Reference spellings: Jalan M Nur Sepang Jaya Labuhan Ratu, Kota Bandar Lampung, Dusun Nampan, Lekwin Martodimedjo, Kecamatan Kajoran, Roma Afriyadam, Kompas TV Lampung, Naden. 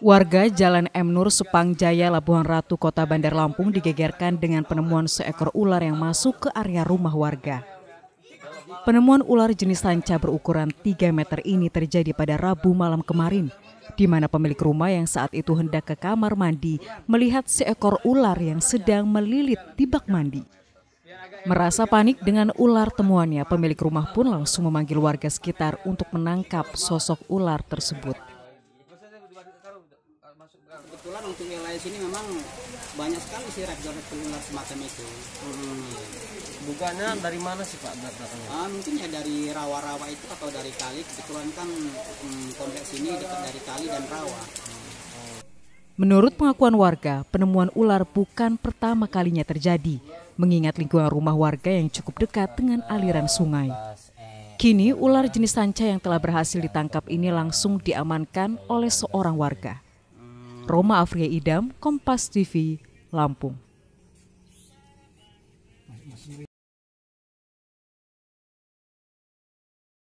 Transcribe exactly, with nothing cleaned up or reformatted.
Warga Jalan M Nur Sepang Jaya Labuhan Ratu, Kota Bandar Lampung digegerkan dengan penemuan seekor ular yang masuk ke area rumah warga. Penemuan ular jenis sanca berukuran tiga meter ini terjadi pada Rabu malam kemarin, di mana pemilik rumah yang saat itu hendak ke kamar mandi melihat seekor ular yang sedang melilit di bak mandi. Merasa panik dengan ular temuannya, pemilik rumah pun langsung memanggil warga sekitar untuk menangkap sosok ular tersebut. Kebetulan untuk wilayah sini memang banyak sekali sih rejor-rejor ular semacam itu. Hmm. Bukannya dari mana sih Pak? Ah, mungkin ya dari rawa-rawa itu atau dari kali. Kebetulan kan hmm, kompleks ini dekat dari kali dan rawa. Hmm. Menurut pengakuan warga, penemuan ular bukan pertama kalinya terjadi, mengingat lingkungan rumah warga yang cukup dekat dengan aliran sungai. Kini ular jenis sanca yang telah berhasil ditangkap ini langsung diamankan oleh seorang warga. Roma Afriyadam, Kompas T V, Lampung.